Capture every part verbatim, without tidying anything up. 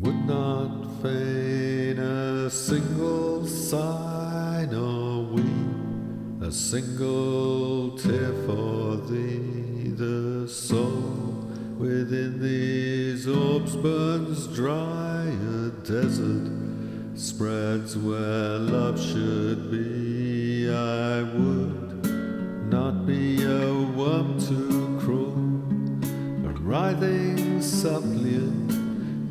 would not feign a single sigh, nor weep a single tear for thee. The soul within these orbs burns dry, a desert spreads where love should be. I would not be a worm too cruel, a writhing suppliant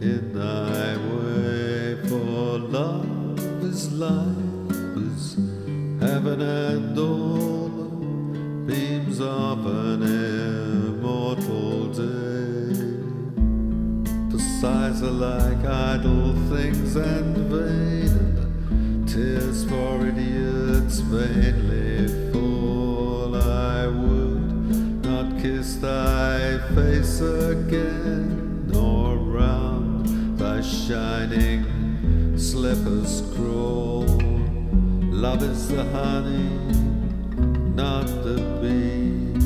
in thy way, for love is life, is heaven, and all the beams of an immortal day. For sighs are like idle things and vain, and tears for idiots vainly fall. I would not kiss thy face again, nor round thy shining slippers crawl. Love is the honey, not the bee,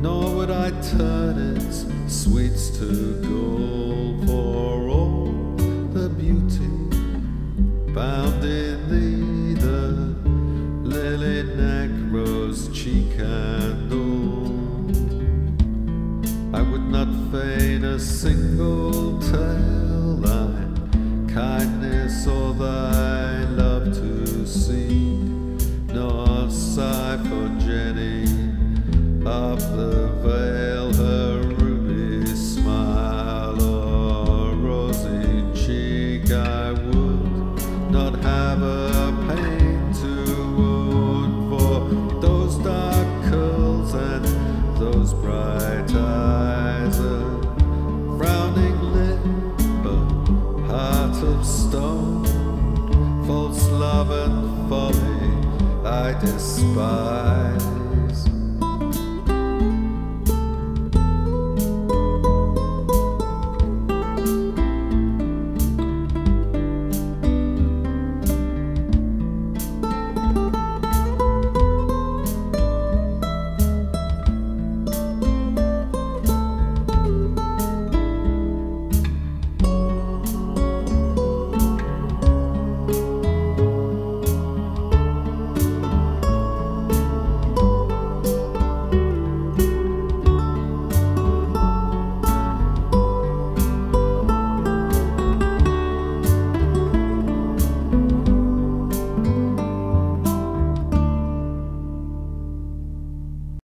nor would I turn its sweets to gold. For all the beauty found in thee, the lily neck, rose cheek, and all, I would not feign a single tale, kindness or thy love to seek, nor sigh for Jenny of the veil, her ruby smile or rosy cheek. I would not have a pain to wound for those dark curls and those bright eyes, a frowning lip, a heart of stone. False love and folly I despise.